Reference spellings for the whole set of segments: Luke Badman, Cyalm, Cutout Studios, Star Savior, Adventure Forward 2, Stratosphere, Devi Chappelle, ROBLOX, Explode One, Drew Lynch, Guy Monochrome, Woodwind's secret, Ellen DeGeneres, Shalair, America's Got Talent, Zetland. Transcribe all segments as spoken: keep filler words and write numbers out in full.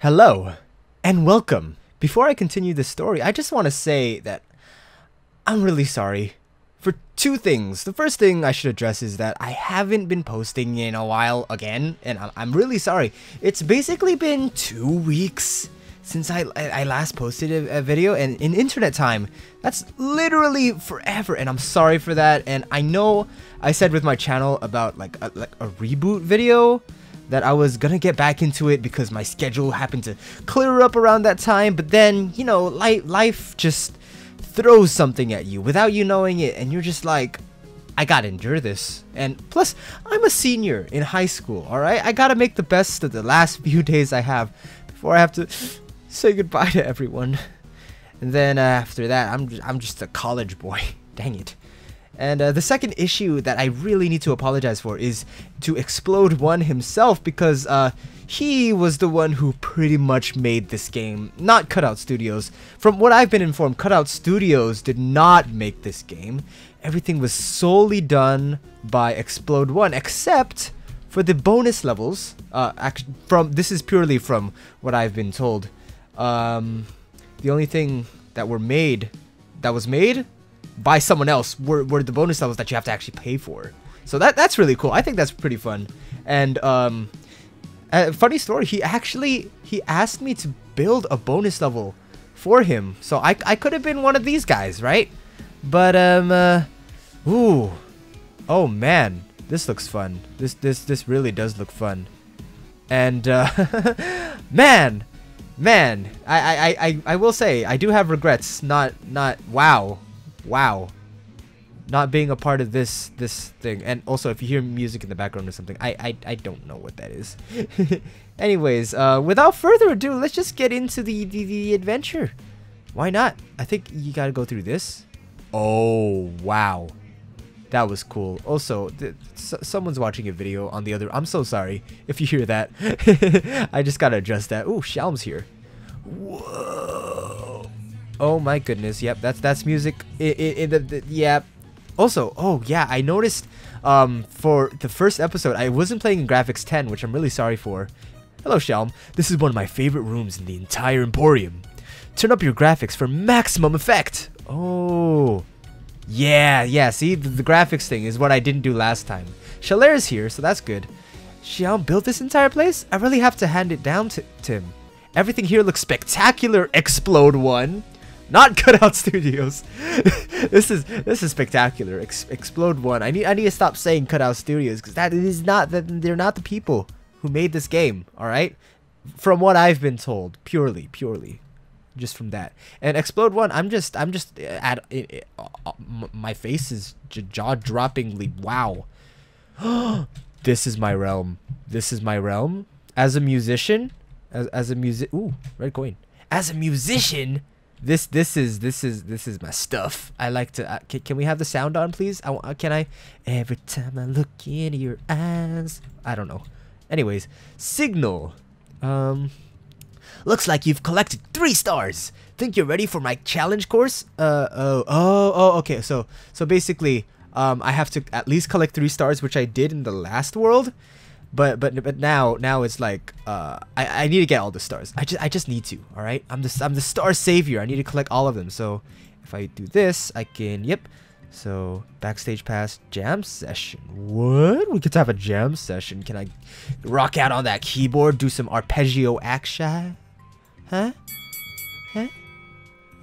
Hello and welcome. Before I continue this story, I just want to say that I'm really sorry for two things. The first thing I should address is that I haven't been posting in a while again, and I'm really sorry. It's basically been two weeks since I, I last posted a, a video, and in internet time, that's literally forever, and I'm sorry for that. And I know I said with my channel about like a, like a reboot video, that I was gonna get back into it because my schedule happened to clear up around that time, but then, you know, li life just throws something at you without you knowing it, and you're just like, I gotta endure this. And plus, I'm a senior in high school, alright? I gotta make the best of the last few days I have before I have to say goodbye to everyone. And then uh, after that, I'm, I'm just a college boy. Dang it. And uh, the second issue that I really need to apologize for is to Explode One himself, because uh, he was the one who pretty much made this game, not Cutout Studios. From what I've been informed, Cutout Studios did not make this game. Everything was solely done by Explode One, except for the bonus levels. Uh, act from this is purely from what I've been told. Um, the only thing that were made, that was made. by someone else were, were the bonus levels that you have to actually pay for. So that that's really cool. I think that's pretty fun. And um, a funny story, he actually he asked me to build a bonus level for him. So I, I could have been one of these guys, right? But um, uh, ooh, oh man, this looks fun. This this this really does look fun. And uh, man, man, I I I I will say I do have regrets. Not not wow. Wow, not being a part of this this thing. And also, if you hear music in the background or something, I I, I don't know what that is. Anyways, uh, without further ado, let's just get into the, the the adventure. Why not? I think you gotta go through this. Oh wow, that was cool. Also, th s someone's watching a video on the other. I'm so sorry if you hear that. I just gotta adjust that. Ooh, Shalm's here. Whoa. Oh my goodness, yep, that's that's music in the, the, yeah. Also, oh yeah, I noticed um, for the first episode, I wasn't playing in graphics ten, which I'm really sorry for. Hello, Shalm. This is one of my favorite rooms in the entire Emporium. Turn up your graphics for maximum effect. Oh, yeah, yeah, see, the, the graphics thing is what I didn't do last time. Shalair is here, so that's good. Shalm built this entire place? I really have to hand it down to Tim. Everything here looks spectacular, Explode One. Not Cutout Studios. this is this is spectacular. Ex Explode One. I need I need to stop saying Cutout Studios, because that is not that they're not the people who made this game. All right, from what I've been told, purely purely, just from that. And Explode One. I'm just I'm just at it, it, uh, my face is j jaw droppingly wow. This is my realm. This is my realm. As a musician, as as a music. Ooh, red coin. As a musician. This this is this is this is my stuff. I like to. Uh, can, can we have the sound on, please? I uh, can I. Every time I look into your eyes. I don't know. Anyways, signal. Um, looks like you've collected three stars. Think you're ready for my challenge course? Uh oh oh oh. Okay, so so basically, um, I have to at least collect three stars, which I did in the last world. But but but now now it's like uh I, I need to get all the stars. I just I just need to. All right, I'm the I'm the Star Savior. I need to collect all of them. So if I do this, I can. Yep. So backstage pass jam session. What? We could have a jam session. Can I rock out on that keyboard? Do some arpeggio action? Huh? Huh?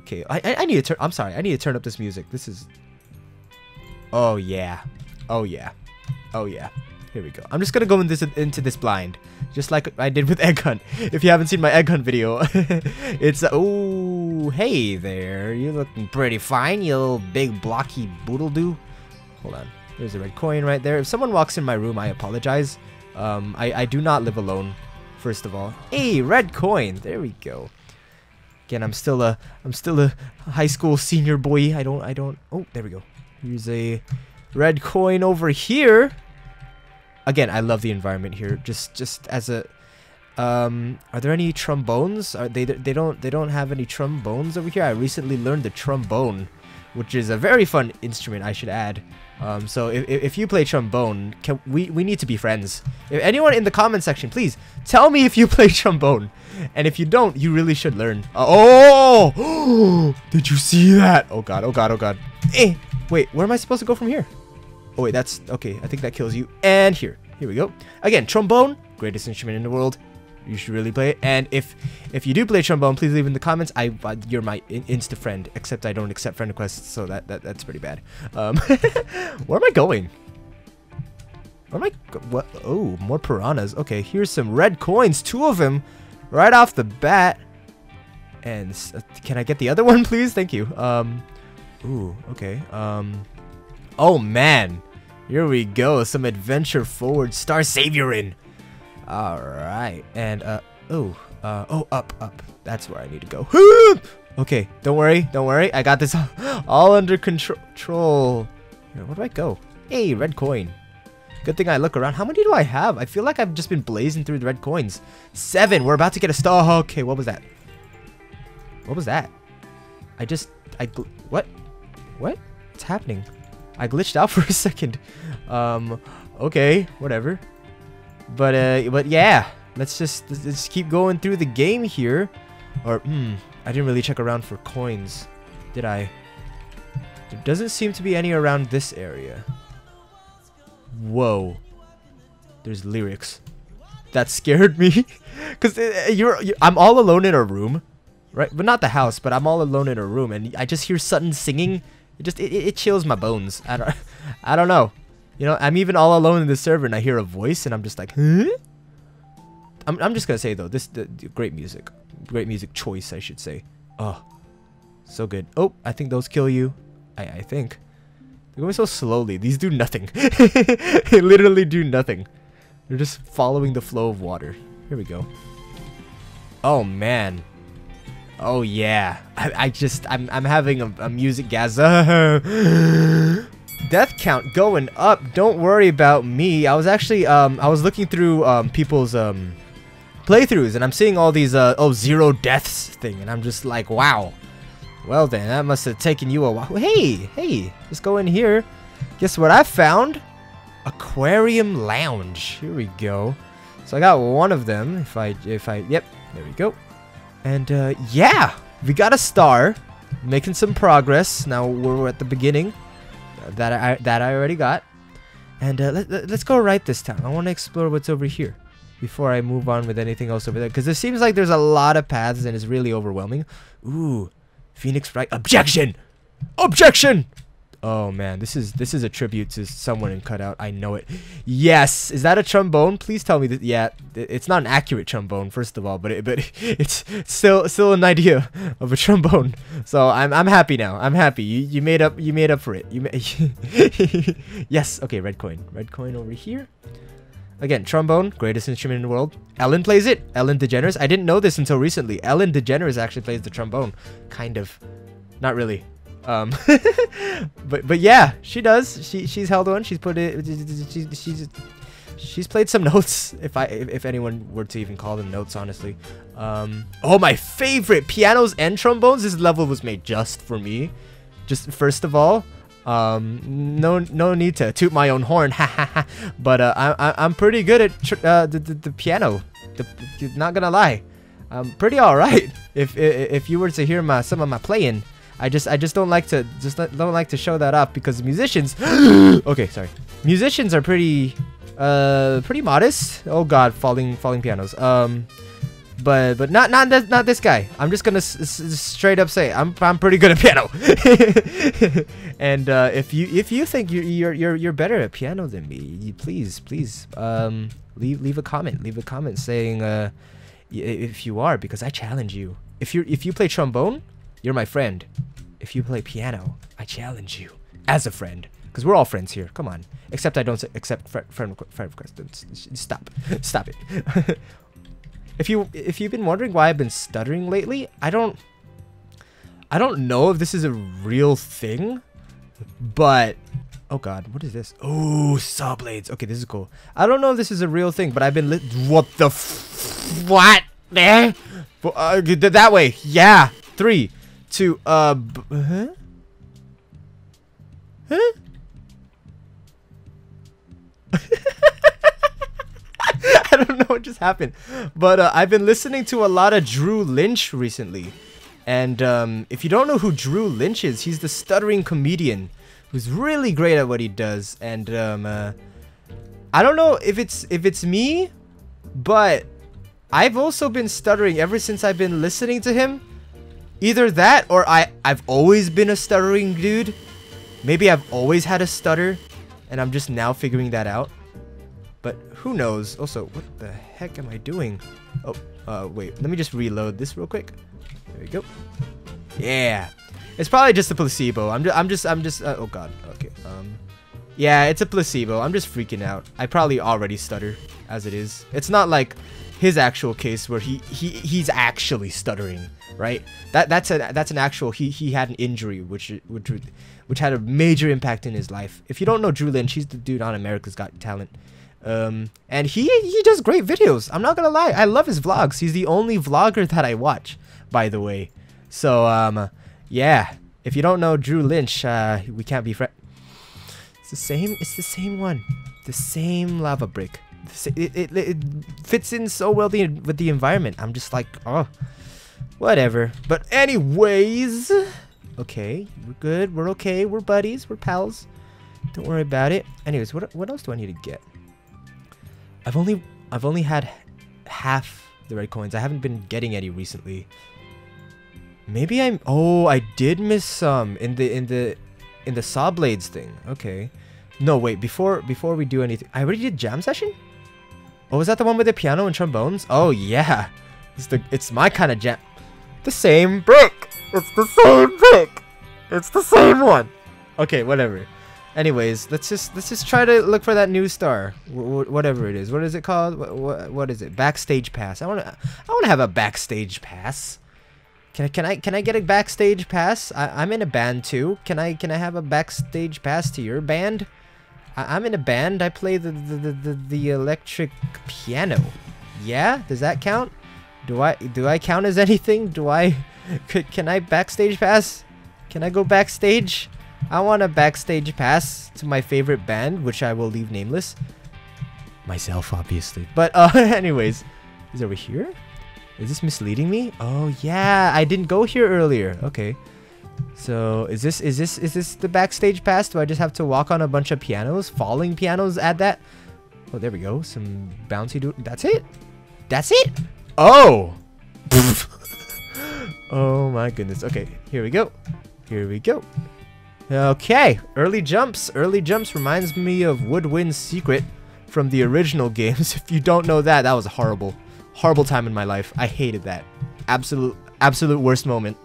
Okay. I I, I need to turn. I'm sorry. I need to turn up this music. This is. Oh yeah. Oh yeah. Oh yeah. Here we go. I'm just gonna go in this, into this blind, just like I did with Egg Hunt. If you haven't seen my Egg Hunt video, it's uh, oh hey there, you're looking pretty fine, you little big blocky boodledoo. Hold on, there's a red coin right there. If someone walks in my room, I apologize. Um, I I do not live alone, first of all. Hey, red coin. There we go. Again, I'm still a I'm still a high school senior boy. I don't I don't. Oh, there we go. Here's a red coin over here. Again, I love the environment here. Just, just as a, um, are there any trombones? Are they? They don't. They don't have any trombones over here. I recently learned the trombone, which is a very fun instrument, I should add. Um, so if, if you play trombone, can, we, we need to be friends. If anyone in the comment section, please tell me if you play trombone. And if you don't, you really should learn. Uh, oh! Did you see that? Oh god, oh god, oh god. Eh, wait, where am I supposed to go from here? Oh wait, that's... okay, I think that kills you. And here. Here we go. Again, trombone. Greatest instrument in the world. You should really play it. And if if you do play trombone, please leave in the comments. I uh, you're my in insta friend, except I don't accept friend requests, so that, that that's pretty bad. Um, where am I going? Where am I? Go what? Oh, more piranhas. Okay, here's some red coins, two of them, right off the bat. And uh, can I get the other one, please? Thank you. Um, ooh, okay. Um, oh man, here we go. Some adventure forward, Star Savior in. All right, and uh oh uh oh up up. That's where I need to go. Okay, don't worry, don't worry. I got this all under contro control. Where do I go? Hey, red coin. Good thing I look around. How many do I have? I feel like I've just been blazing through the red coins. Seven. We're about to get a star. Okay, what was that? What was that? I just I gl what? What? What's happening? I glitched out for a second. Um, okay, whatever. But uh, but yeah, let's just let's just keep going through the game here. Or hmm, I didn't really check around for coins, did I? There doesn't seem to be any around this area. Whoa, there's lyrics. That scared me, cause you're, you're I'm all alone in a room, right? But not the house, but I'm all alone in a room, and I just hear Sutton singing. It just it, it chills my bones. I don't I don't know. You know, I'm even all alone in the server, and I hear a voice, and I'm just like, huh? I'm, I'm just gonna say, though, this the, the great music. Great music choice, I should say. Oh, so good. Oh, I think those kill you. I, I think. They're going so slowly. These do nothing. They literally do nothing. They're just following the flow of water. Here we go. Oh, man. Oh, yeah. I, I just, I'm, I'm having a, a music gasm. Death count going up. Don't worry about me. I was actually um I was looking through um people's um playthroughs, and I'm seeing all these uh oh zero deaths thing, and I'm just like, wow. Well then, that must have taken you a while. Hey, hey, let's go in here. Guess what I found? Aquarium lounge. Here we go. So I got one of them. If I if I yep, there we go. And uh yeah, we got a star. Making some progress. Now we're at the beginning. That I that I already got, and uh, let, let, let's go right this time. I want to explore what's over here before I move on with anything else over there, because it seems like there's a lot of paths and it's really overwhelming. Ooh, Phoenix right? Objection! Objection! Oh man, this is this is a tribute to someone in Cutout. I know it. Yes, is that a trombone? Please tell me that. Yeah, it's not an accurate trombone, first of all, but it, but it's still still an idea of a trombone. So I'm I'm happy now. I'm happy. You you made up you made up for it. You yes. Okay, red coin. Red coin over here. Again, trombone, greatest instrument in the world. Ellen plays it. Ellen DeGeneres. I didn't know this until recently. Ellen DeGeneres actually plays the trombone. Kind of. Not really. Um, but but yeah, she does. She she's held on. She's put it. She, she's she's played some notes. If I if anyone were to even call them notes, honestly. Um, oh, my favorite pianos and trombones. This level was made just for me. Just first of all, um, no no need to toot my own horn. But uh, I I'm pretty good at tr uh, the, the the piano. The, not gonna lie, I'm pretty all right. If if you were to hear my some of my playing. I just, I just don't like to, just don't like to show that up because musicians. Okay, sorry. Musicians are pretty, uh, pretty modest. Oh God, falling, falling pianos. Um, but, but not, not, this, not this guy. I'm just gonna s s straight up say I'm, I'm pretty good at piano. And uh, if you, if you think you're, you're, you're, you're better at piano than me, you please, please, um, leave, leave a comment, leave a comment saying, uh, if you are, because I challenge you. If you, if you play trombone, you're my friend. If you play piano, I challenge you as a friend, because we're all friends here. Come on. Except I don't accept friend requests. Stop. Stop it. If you if you've been wondering why I've been stuttering lately, I don't I don't know if this is a real thing, but oh god, what is this? Oh, saw blades. Okay, this is cool. I don't know if this is a real thing, but I've been lit. What the f what? Eh? Uh, that way. Yeah. Three. To, uh, b huh? Huh? I don't know what just happened, but uh, I've been listening to a lot of Drew Lynch recently, and um, if you don't know who Drew Lynch is, he's the stuttering comedian who's really great at what he does. And um, uh, I don't know if it's if it's me, but I've also been stuttering ever since I've been listening to him. Either that, or I I've always been a stuttering dude. Maybe I've always had a stutter, and I'm just now figuring that out. But who knows? Also, what the heck am I doing? Oh, uh, wait. Let me just reload this real quick. There we go. Yeah, it's probably just a placebo. I'm just, I'm just, I'm just. Uh, oh God. Okay. Um, yeah, it's a placebo. I'm just freaking out. I probably already stutter as it is. It's not like his actual case where he he he's actually stuttering, right? That that's a that's an actual. He he had an injury which which which had a major impact in his life. If you don't know Drew Lynch, he's the dude on America's Got Talent. Um, and he, he does great videos. I'm not gonna lie. I love his vlogs. He's the only vlogger that I watch, by the way. So, um, yeah. If you don't know Drew Lynch, uh, we can't be friends. It's the same, it's the same one. The same lava brick. It, it, it fits in so well the, with the environment. I'm just like, oh, whatever. But anyways, okay, we're good. We're okay. We're buddies. We're pals. Don't worry about it. Anyways, what, what else do I need to get? I've only I've only had half the red coins. I haven't been getting any recently. Maybe I'm oh I did miss some in the in the in the saw blades thing. Okay. No wait, before before we do anything. I already did jam session? Oh, was that the one with the piano and trombones? Oh yeah. It's the it's my kind of jam. The same brick! It's the same brick! It's the same one! Okay, whatever. Anyways, let's just let's just try to look for that new star, w whatever it is. What is it called? What, what what is it? Backstage pass. I wanna I wanna have a backstage pass. Can I can I can I get a backstage pass? I, I'm in a band too. Can I can I have a backstage pass to your band? I, I'm in a band. I play the the, the the the electric piano. Yeah, does that count? Do I do I count as anything? Do I could, can I backstage pass? Can I go backstage? I want a backstage pass to my favorite band, which I will leave nameless. Myself, obviously. But, uh, anyways. Is it over here? Is this misleading me? Oh, yeah. I didn't go here earlier. Okay. So, is this, is this, is this the backstage pass? Do I just have to walk on a bunch of pianos? Falling pianos? Add that? Oh, there we go. Some bouncy do- That's it? That's it? Oh! Oh, my goodness. Okay. Here we go. Here we go. Okay, early jumps. Early jumps reminds me of Woodwind's Secret from the original games. If you don't know that, that was a horrible, horrible time in my life. I hated that. Absolute, absolute worst moment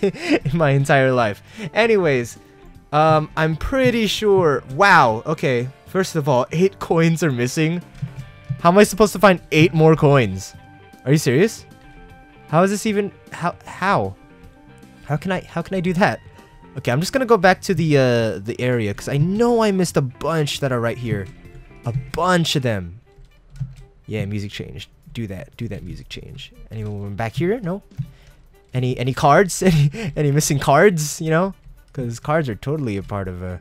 in my entire life. Anyways, um, I'm pretty sure. Wow, okay. First of all, eight coins are missing. How am I supposed to find eight more coins? Are you serious? How is this even, how, how? How can I, how can I do that? Okay, I'm just gonna go back to the uh, the area because I know I missed a bunch that are right here, a bunch of them. Yeah, music change. Do that. Do that music change. Anyone back here? No. Any any cards? Any any missing cards? You know, because cards are totally a part of a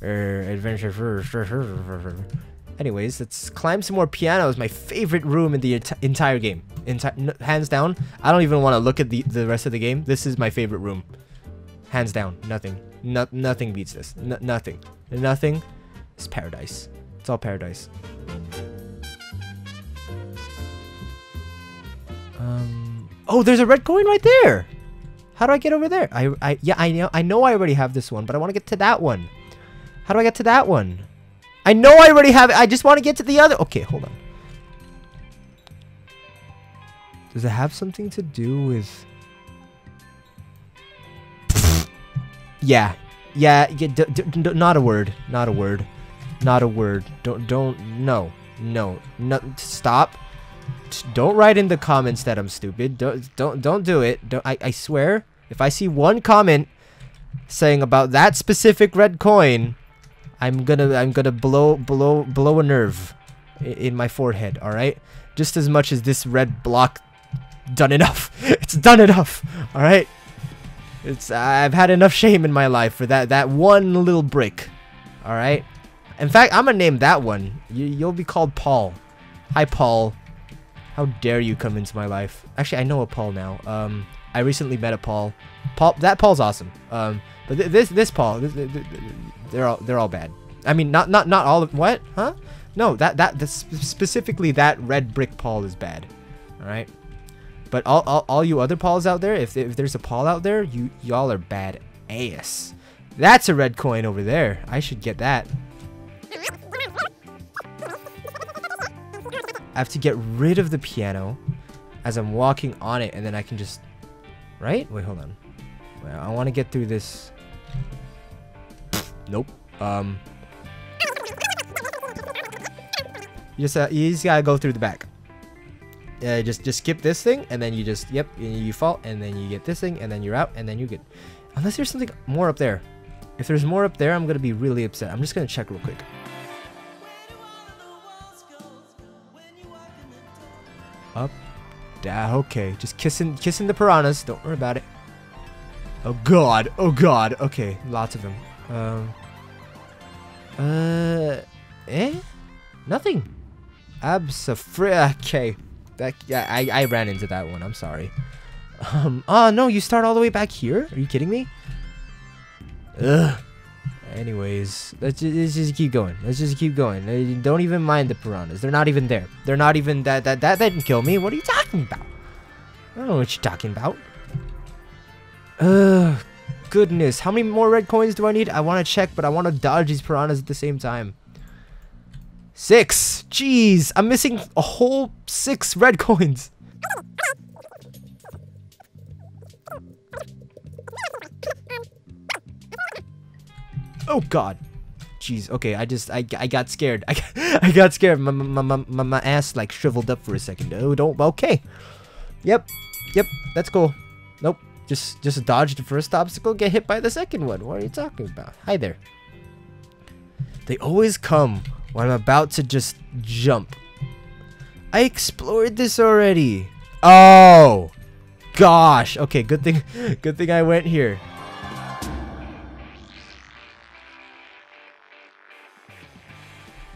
uh, adventure. Anyways, let's climb some more pianos. My favorite room in the ent entire game. Enti no, hands down. I don't even want to look at the the rest of the game. This is my favorite room. Hands down, nothing, no, nothing beats this. No, nothing, nothing. It's paradise. It's all paradise. Um. Oh, there's a red coin right there. How do I get over there? I, I, yeah, I know, I know, I already have this one, but I want to get to that one. How do I get to that one? I know I already have it. I just want to get to the other. Okay, hold on. Does it have something to do with? Yeah, yeah, yeah d d d not a word, not a word, not a word. Don't, don't, no, no, no, stop. Don't write in the comments that I'm stupid. Don't, don't, don't do it. Don't, I, I swear, if I see one comment saying about that specific red coin, I'm gonna, I'm gonna blow, blow, blow a nerve in my forehead, all right? Just as much as this red block done enough. It's done enough, all right? It's I've had enough shame in my life for that that one little brick. All right. In fact, I'm gonna name that one. You, you'll be called Paul. Hi, Paul. How dare you come into my life? Actually, I know a Paul now. Um, I recently met a Paul. Paul, that Paul's awesome. Um, but th this this Paul, th th th they're all they're all bad. I mean, not not not all of what? Huh? No, that that this, specifically that red brick Paul is bad. All right. But all, all, all you other Pauls out there, if, if there's a Paul out there, you y'all are bad ass. That's a red coin over there. I should get that. I have to get rid of the piano as I'm walking on it, and then I can just... Right? Wait, hold on. Wait, I want to get through this... Nope. Um... You just, uh, you just gotta go through the back. Uh, just just skip this thing, and then you just, yep, you fall, and then you get this thing, and then you're out, and then you get... Unless there's something more up there. If there's more up there, I'm gonna be really upset. I'm just gonna check real quick. Up, down, okay. Just kissing kissing the piranhas. Don't worry about it. Oh god, oh god. Okay, lots of them. Um... Uh... Eh? Nothing. Absafri- Okay. That, yeah, I, I ran into that one. I'm sorry. Um, oh, no, you start all the way back here? Are you kidding me? Ugh. Anyways, let's just, let's just keep going. Let's just keep going. Don't even mind the piranhas. They're not even there. They're not even... That, that, that didn't kill me. What are you talking about? I don't know what you're talking about. Ugh. Goodness. How many more red coins do I need? I want to check, but I want to dodge these piranhas at the same time. Six! Jeez, I'm missing a whole six red coins. Oh god. Jeez, okay, I just, I, I got scared. I got, I got scared. My, my, my, my, my ass like shriveled up for a second. Oh, don't, okay. Yep, yep, that's cool. Nope, just, just dodge the first obstacle, get hit by the second one. What are you talking about? Hi there. They always come when I'm about to just jump. I explored this already. Oh gosh. Okay, good thing good thing I went here.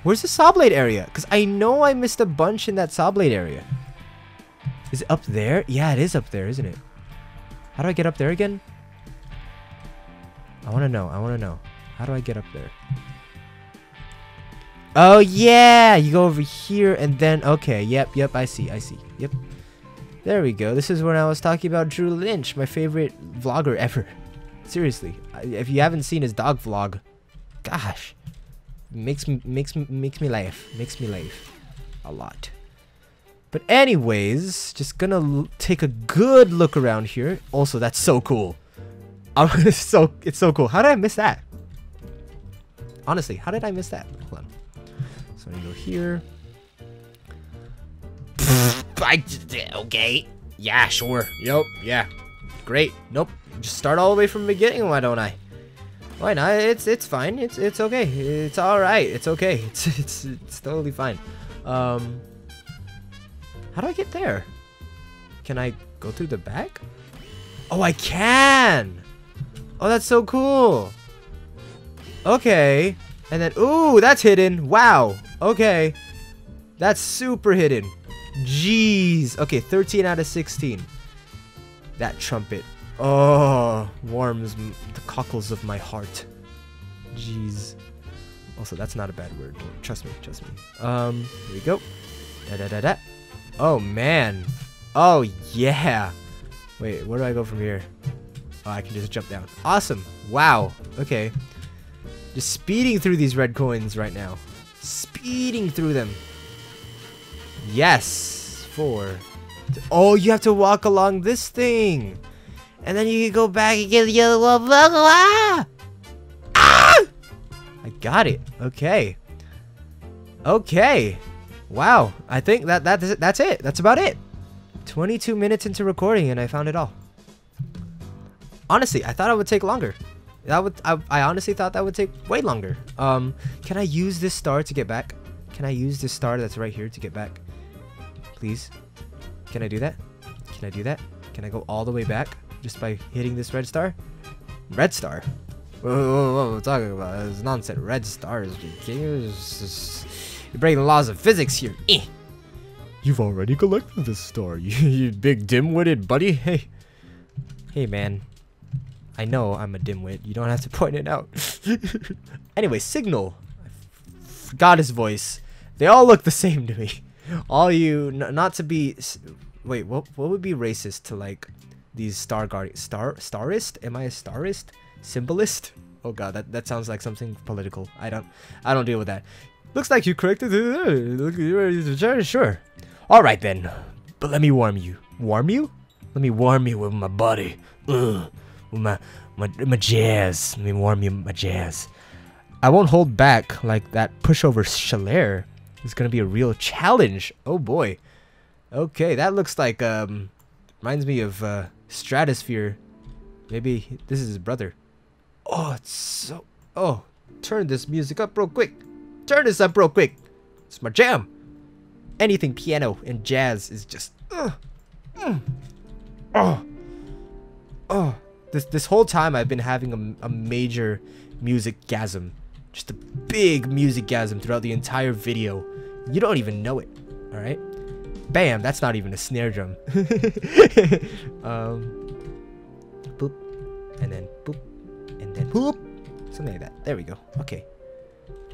Where's the saw blade area? Because I know I missed a bunch in that saw blade area. Is it up there? Yeah, it is up there, isn't it? How do I get up there again? I wanna know, I wanna know. How do I get up there? Oh yeah, you go over here and then, okay, yep, yep, I see, I see, yep. There we go, this is when I was talking about Drew Lynch, my favorite vlogger ever. Seriously, if you haven't seen his dog vlog, gosh. Makes me, makes me, makes me laugh, makes me laugh a lot. But anyways, just gonna take a good look around here. Also, that's so cool. I'm so, it's so cool. How did I miss that? Honestly, how did I miss that? Hold on. So I go here. I, okay. Yeah, sure. Yep. Yeah. Great. Nope. Just start all the way from the beginning. Why don't I? Why not? It's it's fine. It's it's okay. It's all right. It's okay. It's it's it's totally fine. Um. How do I get there? Can I go through the back? Oh, I can. Oh, that's so cool. Okay. And then, ooh, that's hidden. Wow. Okay. That's super hidden. Jeez. Okay, thirteen out of sixteen. That trumpet. Oh, warms the cockles of my heart. Jeez. Also, that's not a bad word. Trust me, trust me. Um, here we go. Da da da da. Oh, man. Oh, yeah. Wait, where do I go from here? Oh, I can just jump down. Awesome. Wow. Okay. Just speeding through these red coins right now. Speeding through them. Yes. Four. Oh, you have to walk along this thing. And then you can go back and get the yellow one. Ah! Ah! I got it. Okay. Okay. Wow. I think that, that that's it. That's about it. twenty-two minutes into recording and I found it all. Honestly, I thought it would take longer. That would I, I honestly thought that would take way longer. Um, can I use this star to get back? Can I use this star that's right here to get back? Please? Can I do that? Can I do that? Can I go all the way back? just by hitting this red star? Red star? Whoa, whoa, whoa, what are we talking about? It's nonsense. Red stars. You're breaking the laws of physics here. Eh. You've already collected this star, you, you big dim-witted buddy. Hey. Hey, man. I know I'm a dimwit. You don't have to point it out. Anyway, Signal. I forgot his voice. They all look the same to me. All you... N not to be... Wait, what What would be racist to, like, these star guardians? Star, starist? Am I a starist? Symbolist? Oh, God, that, that sounds like something political. I don't... I don't deal with that. Looks like you corrected... Sure. All right, then. But let me warm you. Warm you? Let me warm you with my body. Ugh. My, my, my jazz. Let me warm you my jazz. I won't hold back like that pushover Shalair. It's gonna be a real challenge. Oh boy. Okay, that looks like, um, reminds me of uh, Stratosphere. Maybe this is his brother. Oh, it's so... Oh, turn this music up real quick. Turn this up real quick. It's my jam. Anything piano and jazz is just... Uh, mm, oh. Oh. This, this whole time I've been having a, a major music-gasm. Just a big music-gasm throughout the entire video. You don't even know it, alright? Bam, that's not even a snare drum. um, boop, and then boop, and then boop. Something like that. There we go. Okay.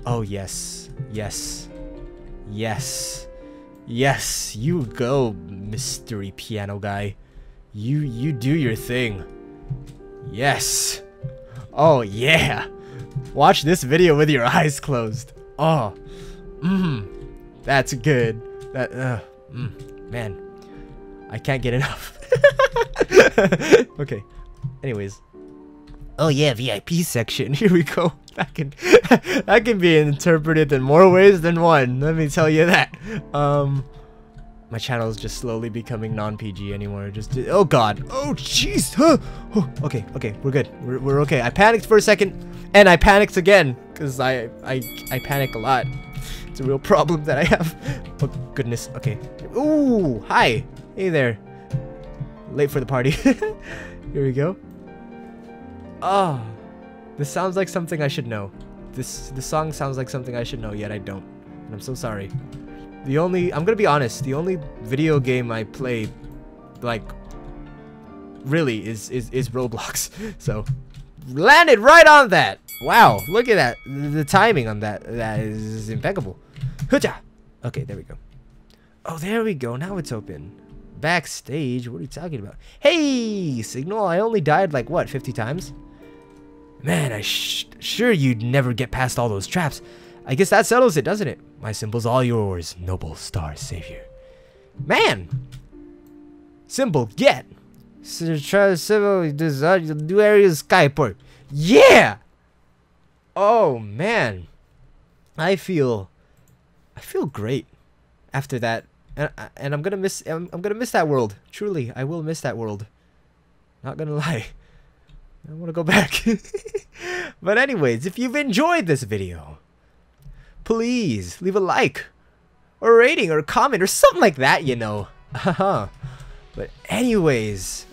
Oh, yes. Yes. Yes. Yes, you go, mystery piano guy. You, you do your thing. Yes. Oh, yeah. Watch this video with your eyes closed. Oh. Mmm. That's good. That, uh, mm, man. I can't get enough. Okay. Anyways. Oh, yeah. V I P section. Here we go. That can, that can be interpreted in more ways than one. Let me tell you that. Um... My channel is just slowly becoming non-P G anymore. Just oh god, oh jeez. Huh. Oh, okay, okay, we're good. We're, we're okay. I panicked for a second, and I panicked again because I I I panic a lot. It's a real problem that I have. Oh goodness. Okay. Ooh, hi. Hey there. Late for the party. Here we go. Ah, oh, this sounds like something I should know. This the song sounds like something I should know, yet I don't, and I'm so sorry. The only, I'm gonna be honest, the only video game I play, like, really is, is, is Roblox. So, landed right on that! Wow, look at that. The timing on that, that is impeccable. Hooja! Okay, there we go. Oh, there we go, now it's open. Backstage, what are you talking about? Hey, Signal, I only died like, what, fifty times? Man, I sh- sure you'd never get past all those traps. I guess that settles it, doesn't it? My symbol's all yours, noble Star Savior. Man! Symbol, get! Symbol, do area Skyport. Yeah! Oh, man. I feel... I feel great after that. And, and I'm gonna miss... I'm, I'm gonna miss that world. Truly, I will miss that world. Not gonna lie. I wanna go back. But anyways, if you've enjoyed this video... Please leave a like or rating or a comment or something like that, you know. But anyways,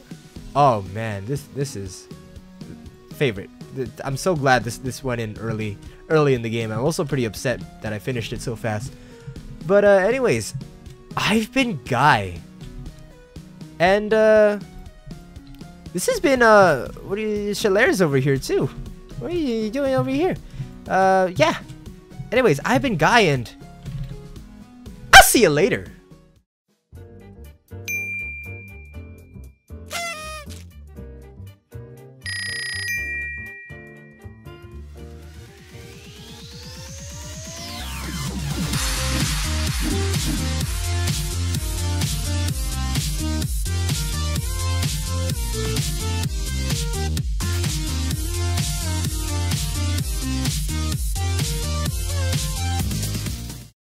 oh man, this this is favorite. I'm so glad this this went in early early in the game. I'm also pretty upset that I finished it so fast. But uh, anyways, I've been Guy, and uh, this has been uh, what are you, Shalair's over here too. What are you doing over here? Uh, yeah. Anyways, I've been Guy, and I'll see you later.